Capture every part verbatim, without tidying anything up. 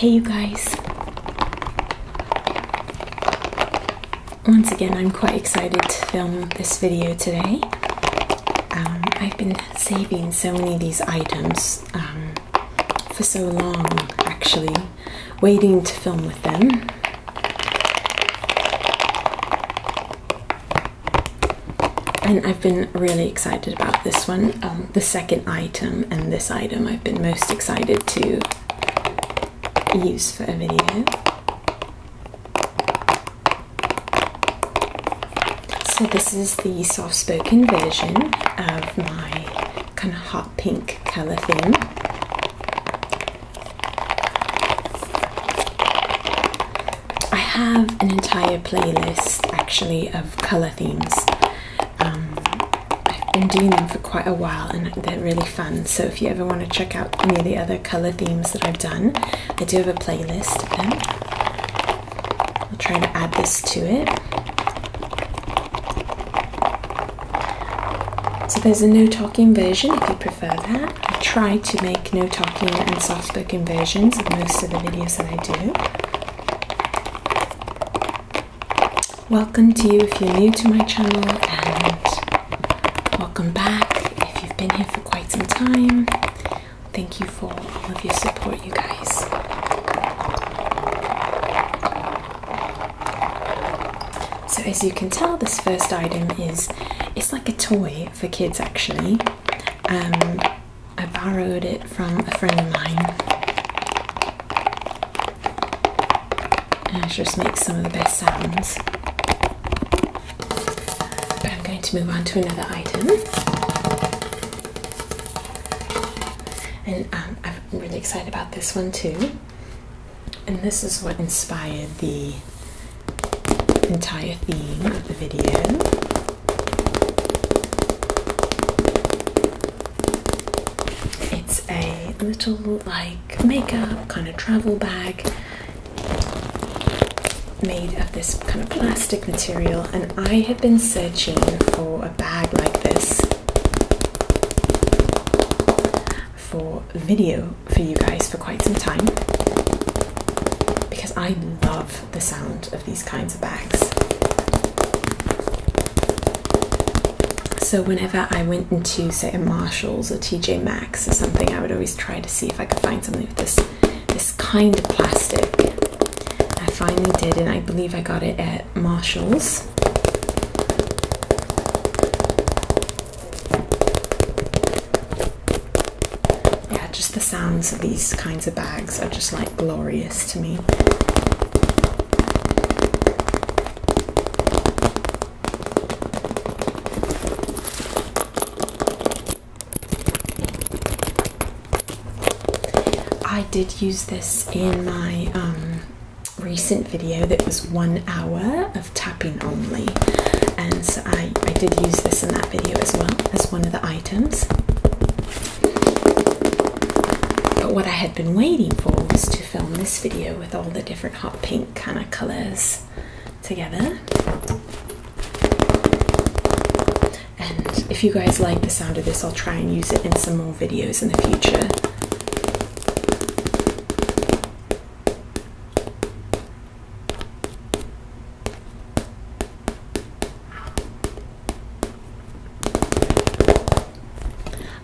Hey you guys. Once again, I'm quite excited to film this video today. Um, I've been saving so many of these items um, for so long, actually, waiting to film with them. And I've been really excited about this one. Um, the second item and this item I've been most excited to use for a video. So this is the soft-spoken version of my kind of hot pink colour theme. I have an entire playlist, actually, of colour themes. I've been doing them for quite a while and they're really fun, so if you ever want to check out any of the other colour themes that I've done, I do have a playlist of them. I'll try to add this to it. So there's a no talking version if you prefer that. I try to make no talking and soft spoken versions of most of the videos that I do. Welcome to you if you're new to my channel, and welcome back if you've been here for quite some time. Thank you for all of your support, you guys. So as you can tell, this first item is, it's like a toy for kids actually. Um, I borrowed it from a friend of mine. And it just makes some of the best sounds. To move on to another item, and um, I'm really excited about this one too, and this is what inspired the entire theme of the video. It's a little like makeup kind of travel bag made of this kind of plastic material, and I have been searching for a bag like this for video for you guys for quite some time, because I love the sound of these kinds of bags. So whenever I went into, say, a Marshall's or T J Maxx or something, I would always try to see if I could find something with this this kind of plastic. Finally did, and I believe I got it at Marshall's. Yeah, just the sounds of these kinds of bags are just like glorious to me. I did use this in my um recent video that was one hour of tapping only, and so I, I did use this in that video as well as one of the items. But what I had been waiting for was to film this video with all the different hot pink kind of colours together. And if you guys like the sound of this, I'll try and use it in some more videos in the future.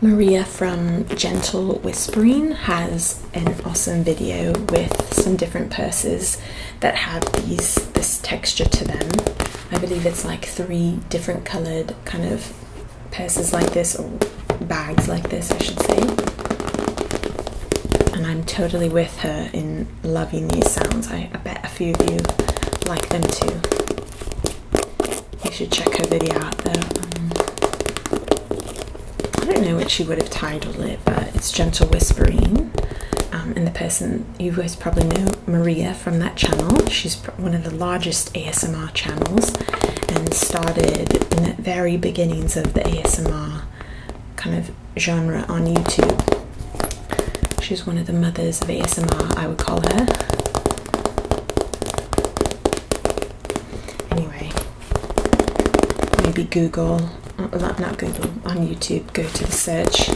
Maria from Gentle Whispering has an awesome video with some different purses that have these this texture to them. I believe it's like three different coloured kind of purses like this, or bags like this I should say. And I'm totally with her in loving these sounds. I, I bet a few of you like them too. You should check her video out though. I don't know what she would have titled it, but it's Gentle Whispering, um, and the person, you guys probably know Maria from that channel. She's one of the largest A S M R channels and started in the very beginnings of the A S M R kind of genre on YouTube. She's one of the mothers of A S M R, I would call her. Anyway, maybe Google. Not Google, on YouTube, go to the search,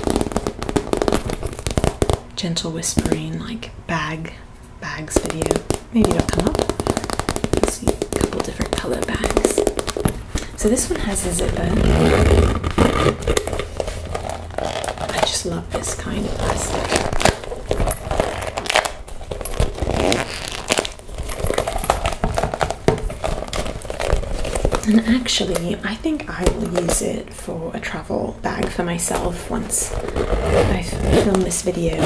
Gentle Whispering, like bag, bag bags video. Maybe it'll come up. You'll see a couple different color bags. So this one has a zipper. I just love this kind of plastic. And actually, I think I will use it for a travel bag for myself once I film this video.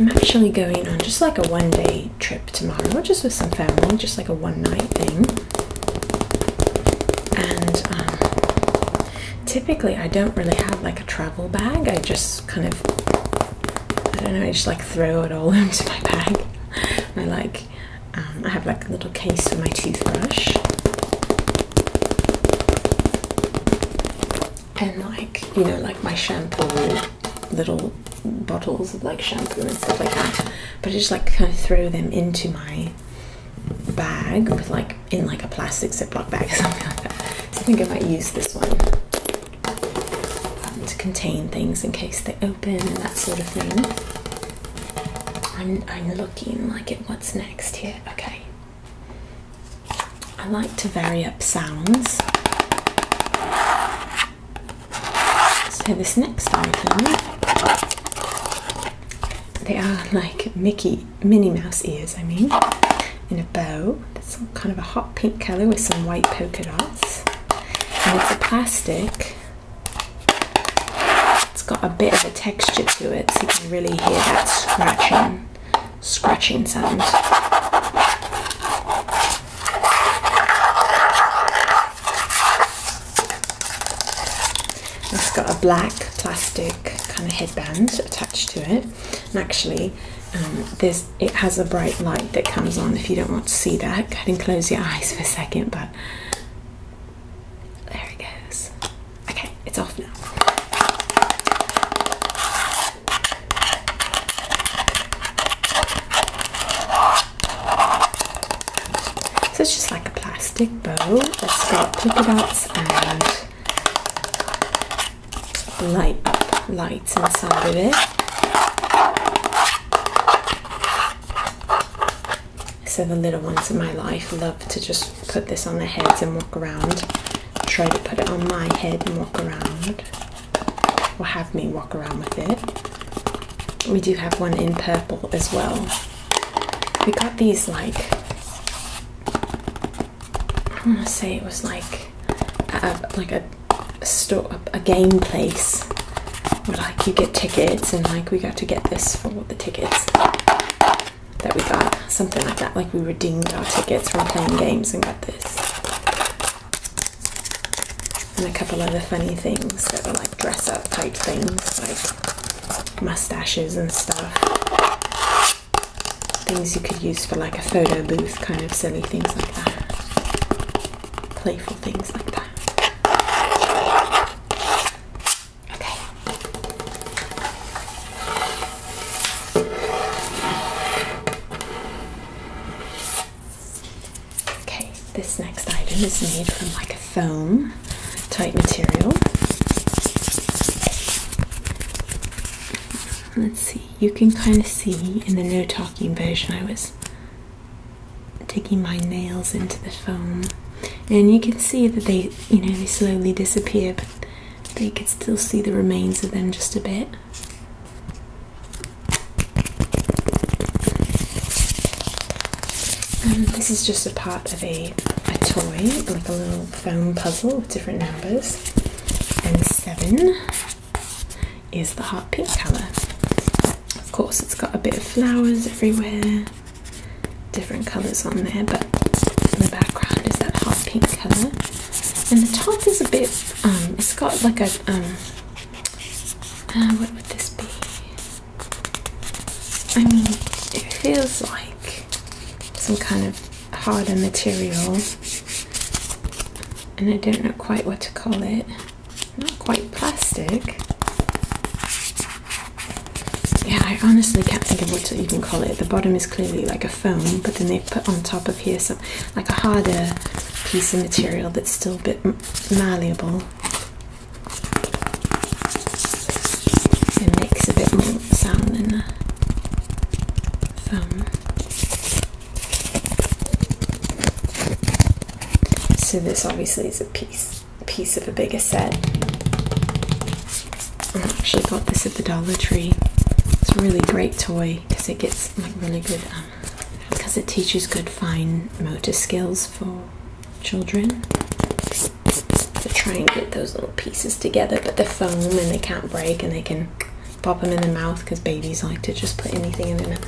I'm actually going on just like a one day trip tomorrow, just with some family, just like a one night thing. And um, typically I don't really have like a travel bag, I just kind of, I don't know, I just like throw it all into my bag. I like, um, I have like a little case for my toothbrush. And like, you know, like my shampoo, little bottles of like shampoo and stuff like that. But I just like kind of throw them into my bag with like, in like a plastic Ziploc bag or something like that. So I think I might use this one um, to contain things in case they open and that sort of thing. I'm, I'm looking like at what's next here. Okay. I like to vary up sounds. So this next item, they are like Mickey, Minnie Mouse ears, I mean, in a bow. It's kind of a hot pink colour with some white polka dots. And it's a plastic. It's got a bit of a texture to it, so you can really hear that scratching, scratching sound. It's got a black plastic kind of headband attached to it, and actually um, there's, it has a bright light that comes on if you don't want to see that. Go ahead and close your eyes for a second, but there it goes. Okay, it's off now. So it's just like a plastic bow that's got polka dots and light up lights inside of it. So the little ones in my life love to just put this on their heads and walk around. Try to put it on my head and walk around, or have me walk around with it. We do have one in purple as well. We got these like, I want to say it was like a, like a A store, a game place where like you get tickets, and like we got to get this for the tickets that we got, something like that. Like we redeemed our tickets from playing games and got this, and a couple other funny things that were like dress up type things, like mustaches and stuff, things you could use for like a photo booth, kind of silly things like that, playful things like that. Is made from like a foam type material. Let's see, you can kind of see in the no talking version I was digging my nails into the foam, and you can see that they, you know, they slowly disappear, but they could still see the remains of them just a bit. And this is just a part of a toy, like a little foam puzzle with different numbers, and seven is the hot pink colour. Of course it's got a bit of flowers everywhere, different colours on there, but in the background is that hot pink colour, and the top is a bit, um, it's got like a, um, uh, what would this be? I mean, it feels like some kind of harder material, and I don't know quite what to call it. Not quite plastic. Yeah, I honestly can't think of what to even call it. The bottom is clearly like a foam, but then they've put on top of here some like a harder piece of material that's still a bit malleable and makes a bit more sound than the them . So this obviously is a piece piece of a bigger set. I actually got this at the Dollar Tree. It's a really great toy because it gets like really good um, because it teaches good fine motor skills for children. They try and get those little pieces together, but they're foam and they can't break, and they can pop them in their mouth because babies like to just put anything in their mouth.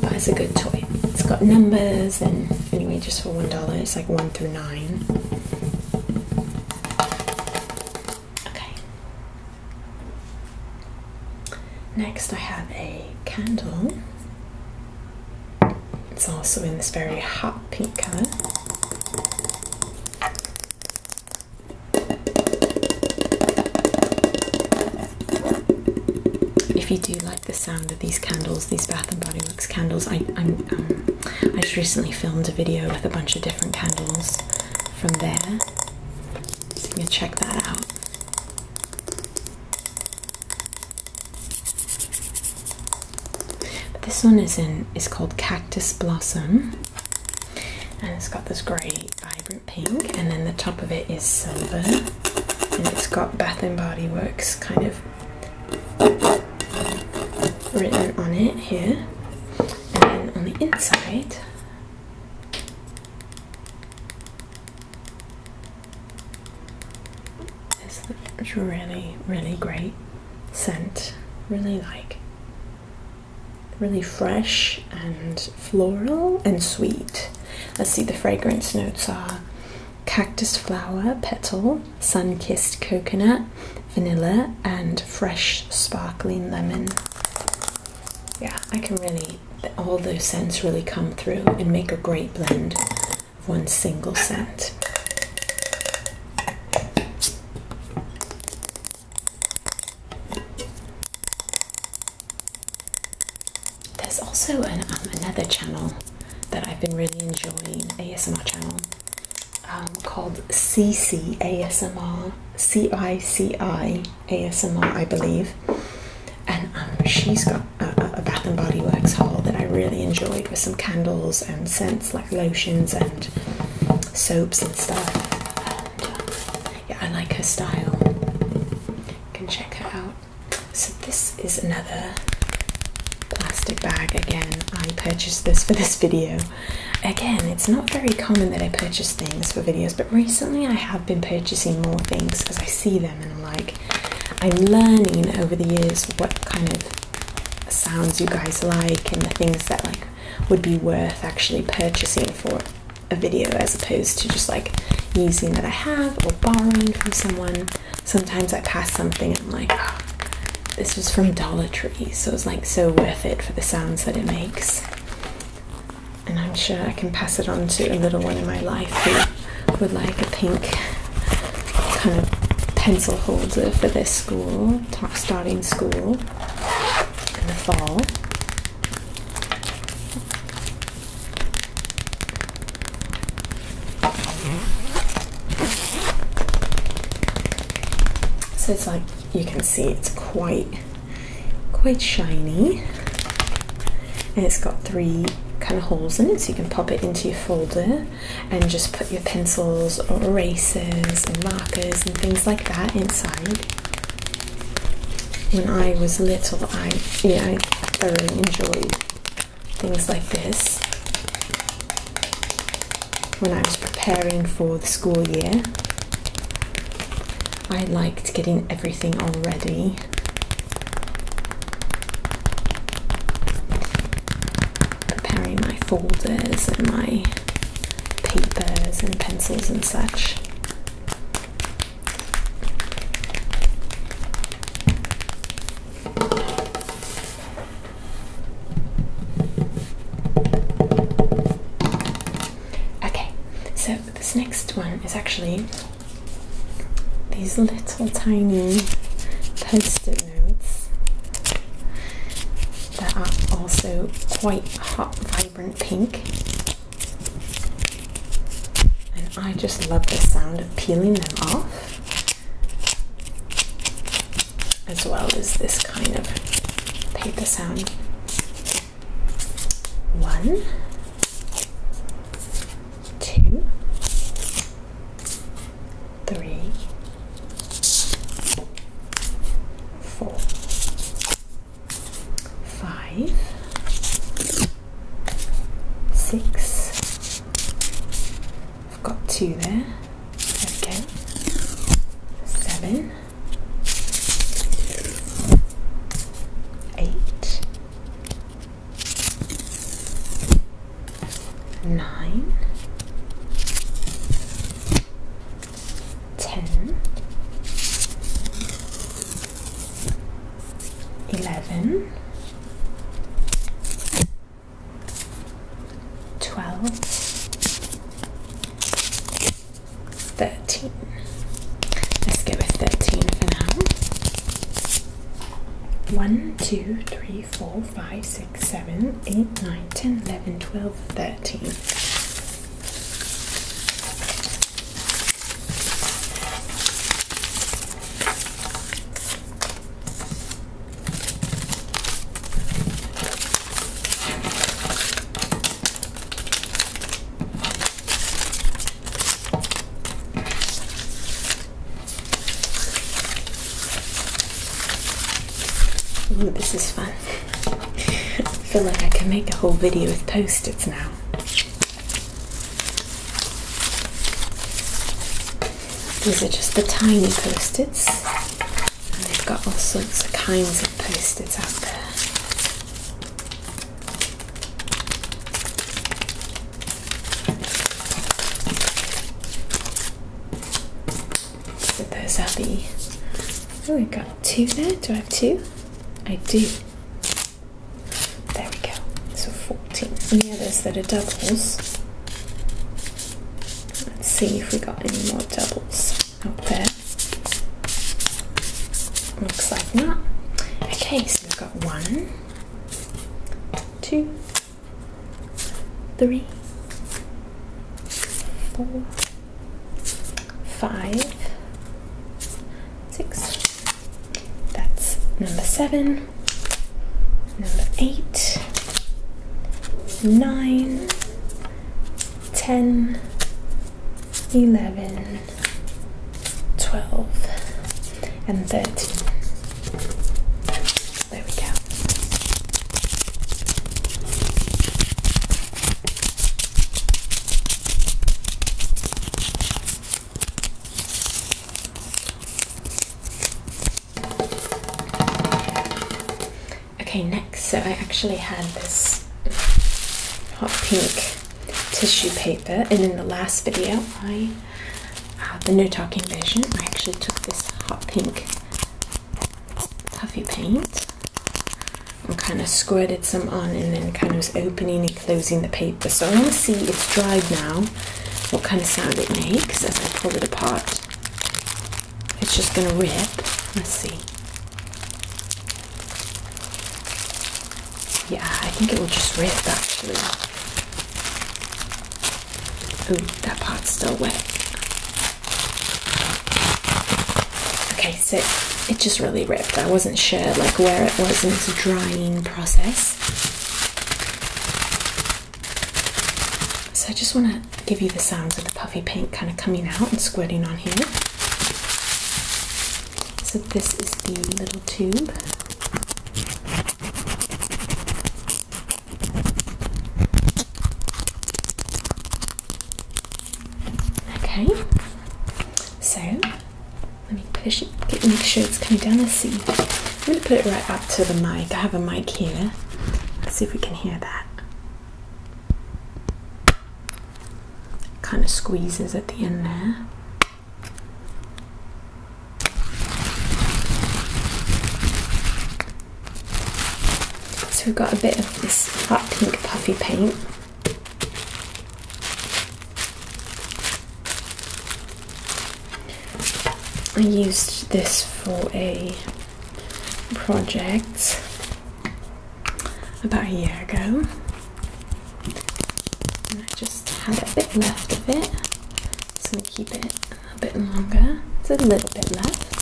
But it's a good toy. It's got numbers, and anyway, just for one dollar, it's like one through nine. Okay. Next, I have a candle. It's also in this very hot pink color. If you do like the sound of these candles, these Bath and Body Works candles, I I'm, um, I just recently filmed a video with a bunch of different candles from there, so you can check that out. But this one is in is called Cactus Blossom, and it's got this great vibrant pink, and then the top of it is silver, and it's got Bath and Body Works kind of written on it here, and then on the inside is this really, really great scent. Really like, really fresh and floral and sweet. Let's see, the fragrance notes are cactus flower, petal, sun-kissed coconut, vanilla, and fresh sparkling lemon. Yeah, I can really, all those scents really come through and make a great blend of one single scent. There's also an, um, another channel that I've been really enjoying, A S M R channel, um, called Cici A S M R, C I C I A S M R, I believe. And um, she's got a, a Bath and Body Works haul that I really enjoyed, with some candles and scents like lotions and soaps and stuff. And, uh, yeah, I like her style. You can check her out. So this is another plastic bag again. I purchased this for this video. Again, it's not very common that I purchase things for videos, but recently I have been purchasing more things because I see them and I'm like, I'm learning over the years what kind of sounds you guys like, and the things that like would be worth actually purchasing for a video, as opposed to just like using that I have or borrowing from someone. Sometimes I pass something and I'm like, oh, this was from Dollar Tree, so it's like so worth it for the sounds that it makes. And I'm sure I can pass it on to a little one in my life who would like a pink kind of pencil holder for their school, starting school in the fall. So it's like, you can see it's quite, quite shiny, and it's got three kind of holes in it, so you can pop it into your folder and just put your pencils or erasers and markers and things like that inside. When I was little, I yeah, I thoroughly enjoyed things like this when I was preparing for the school year. I liked getting everything all ready. Folders and my papers and pencils and such. Okay, so this next one is actually these little tiny post-it notes that are also quite hot, vibrant pink, and I just love the sound of peeling them off, as well as this kind of paper sound. one, two, three, four, five, six, I've got two there, okay, seven, nine, ten, eleven, twelve, thirteen. Let's go with thirteen for now. One, two, three, four, five, six, seven, eight, nine, ten, eleven, twelve, thirteen. Ooh, this is fun. I feel like I can make a whole video with post-its now. These are just the tiny post-its. And they've got all sorts of kinds of post-its out there. So those are the... Oh, we've got two there. Do I have two? I do. There we go. So fourteen. And the others that are doubles. Let's see if we got any more doubles out there. Looks like not. Okay, so we've got one, two, three, four, five, six. Number seven, number eight, nine, ten, eleven, twelve, and thirteen. There we go. Okay, next, so I actually had this hot pink tissue paper, and in the last video, I, uh, the no talking version, I actually took this hot pink puffy paint and kind of squirted some on, and then kind of was opening and closing the paper. So I want to see, it's dried now, what kind of sound it makes as I pull it apart. It's just going to rip. Let's see. Yeah, I think it will just rip, actually. Ooh, that part's still wet. Okay, so it just really ripped. I wasn't sure, like, where it was in its drying process. So I just want to give you the sounds of the puffy paint kind of coming out and squirting on here. So this is the little tube. So let me push it, get, make sure it's coming down. Let's see. I'm going to put it right up to the mic. I have a mic here. Let's see if we can hear that. Kind of squeezes at the end there. So we've got a bit of this hot pink puffy paint. I used this for a project about a year ago, and I just had a bit left of it, so I'm going to keep it a bit longer. It's a little bit left,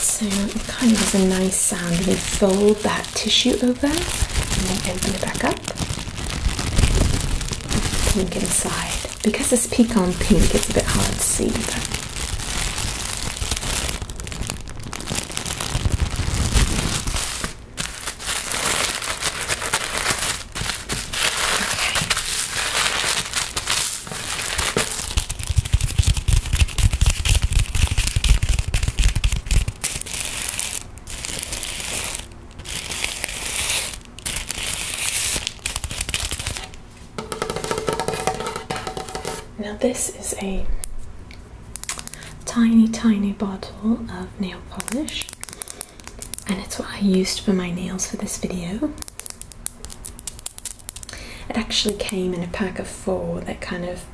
so it kind of has a nice sound. We fold that tissue over and then open it back up. It's pink inside. Because it's pecan pink, it's a bit hard to see, but this is a tiny, tiny bottle of nail polish, and it's what I used for my nails for this video. It actually came in a pack of four that kind of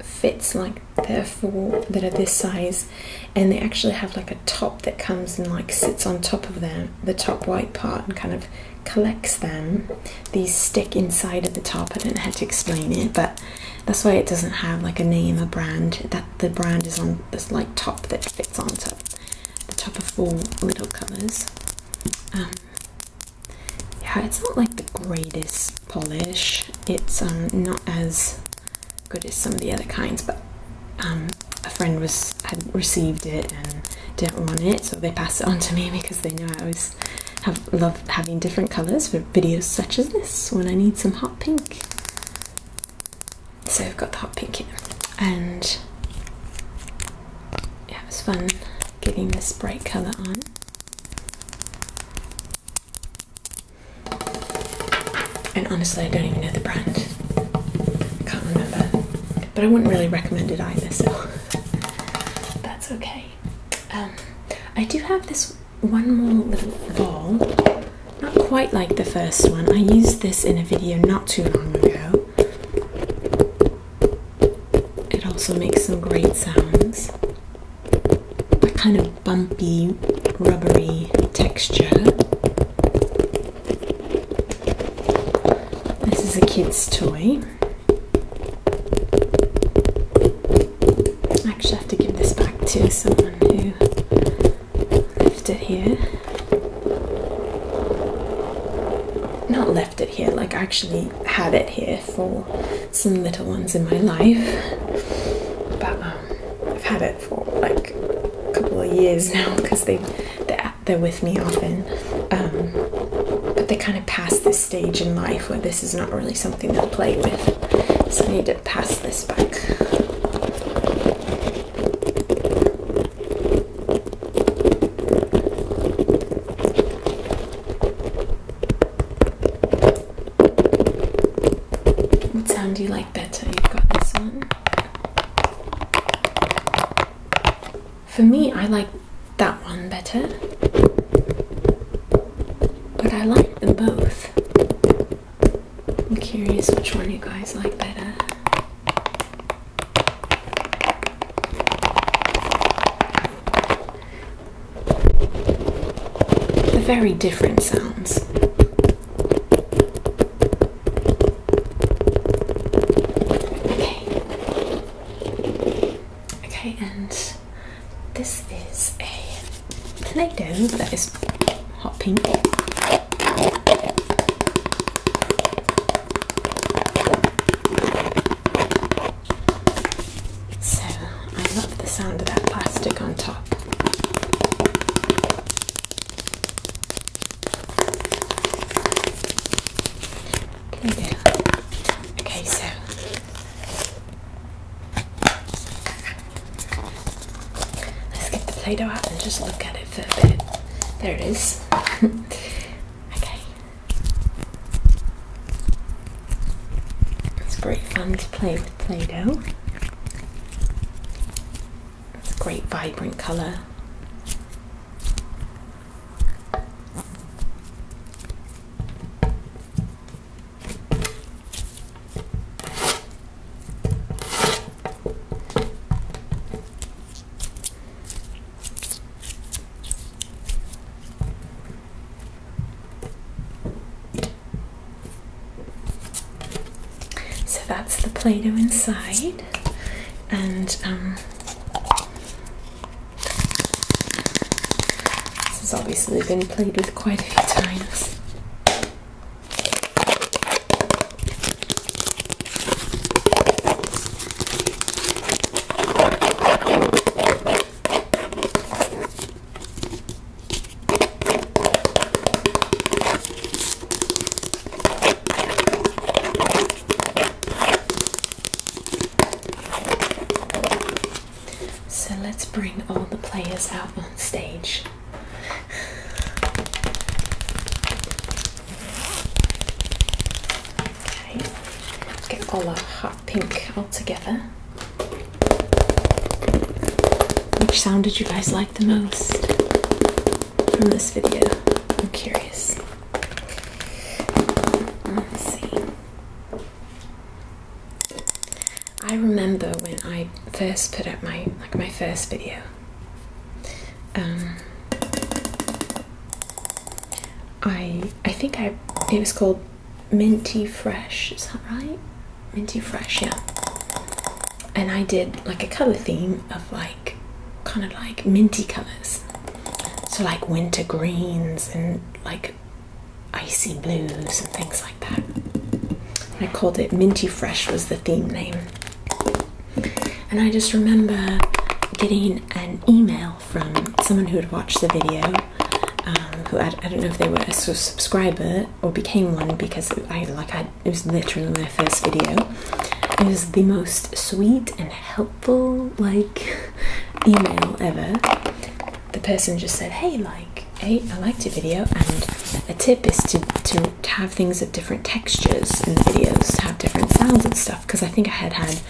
fits like there are four that are this size, and they actually have like a top that comes and like sits on top of them, the top white part, and kind of collects them. These stick inside at the top. I don't know how to explain it, but that's why it doesn't have like a name or brand. That the brand is on this like top that fits on top, the top of four little colours. Um, yeah, it's not like the greatest polish. It's um, not as good as some of the other kinds, but um, a friend was had received it and didn't want it, so they passed it on to me because they know I always have loved having different colours for videos such as this when I need some hot pink. So I've got the hot pink here, and yeah, it was fun getting this bright colour on. And honestly, I don't even know the brand. I can't remember. But I wouldn't really recommend it either, so that's okay. Um, I do have this one more little ball, not quite like the first one. I used this in a video not too long ago. Also makes some great sounds. That kind of bumpy, rubbery texture. This is a kid's toy. I actually have to give this back to someone who left it here. Not left it here, like actually had it here for some little ones in my life. Had it for like a couple of years now because they they're, they're with me often, um, but they kind of past this stage in life where this is not really something they'll play with, so I need to pass this back. What sound do you like better? You've got this one. For me, I like that one better, but I like them both. I'm curious which one you guys like better. They're very different sounds. Play Doh that is hot pink. So I love the sound of that plastic on top. Play Doh. Okay, so let's get the Play Doh out and just look at it. For a bit. There it is. Okay. It's great fun to play with Play-Doh. It's a great vibrant colour. That's the Play-Doh inside, and um, this has obviously been played with quite a few times. just bring all the players out on stage. Okay, let's get all our hot pink all together. Which sound did you guys like the most from this video? I'm curious. Let's see. I remember when I first put up my like my first video. Um, I I think I it was called Minty Fresh. Is that right? Minty Fresh, yeah. And I did like a color theme of like. Kind of like minty colors, so like winter greens and like icy blues and things like that. And I called it Minty Fresh was the theme name. And I just remember getting an email from someone who had watched the video, um, who I, I don't know if they were a sort of subscriber or became one, because I like I it was literally my first video. It was the most sweet and helpful like. Email ever. The person just said, hey, like, hey, I liked your video, and a tip is to, to, to have things of different textures in the videos, to have different sounds and stuff, because I think I had had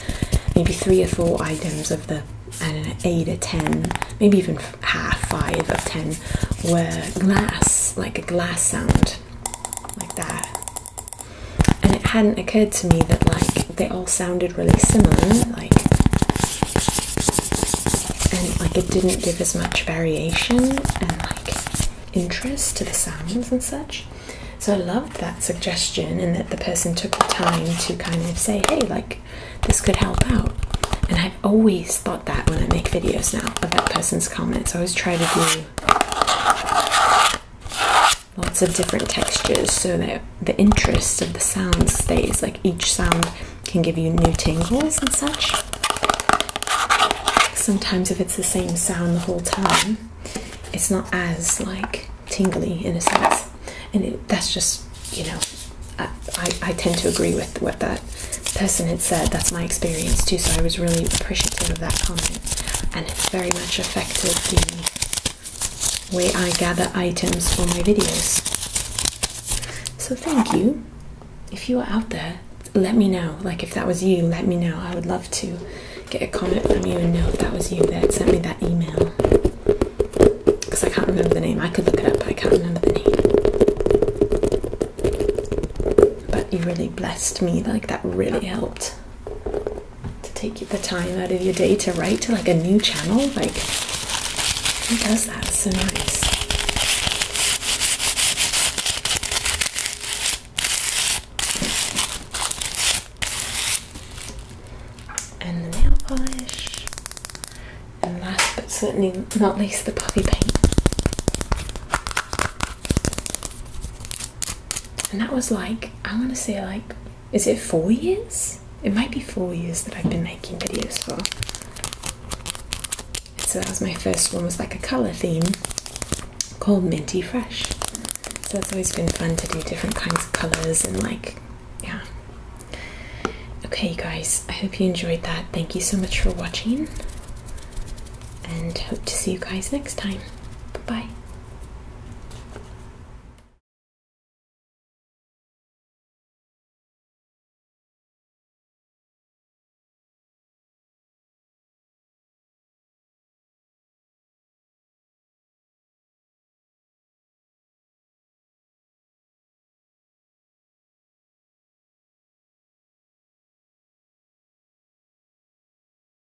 maybe three or four items of the, I don't know, eight or ten, maybe even half, five of ten, were glass, like a glass sound, like that. And it hadn't occurred to me that, like, they all sounded really similar, like, and like it didn't give as much variation and like interest to the sounds and such. So I loved that suggestion, and that the person took the time to kind of say, hey, like this could help out. And I've always thought that when I make videos now of that person's comments, I always try to do lots of different textures so that the interest of the sound stays, like each sound can give you new tingles and such. Sometimes if it's the same sound the whole time, it's not as like tingly in a sense, and it, that's just, you know, I, I, I tend to agree with what that person had said. That's my experience too, so I was really appreciative of that comment, and it very much affected the way I gather items for my videos. So thank you. If you are out there, let me know, like if that was you, let me know. I would love to get a comment from you and know if that was you that sent me that email, because I can't remember the name. I could look it up, but I can't remember the name. But you really blessed me, like that really helped to take the time out of your day to write to like a new channel. Like, who does that? It's so nice. Certainly not least the puffy paint. And that was like, I want to say like, is it four years? It might be four years that I've been making videos for. And so that was my first one, was like a colour theme called Minty Fresh. So it's always been fun to do different kinds of colours and like, yeah. Okay you guys, I hope you enjoyed that. Thank you so much for watching. And hope to see you guys next time. Bye-bye.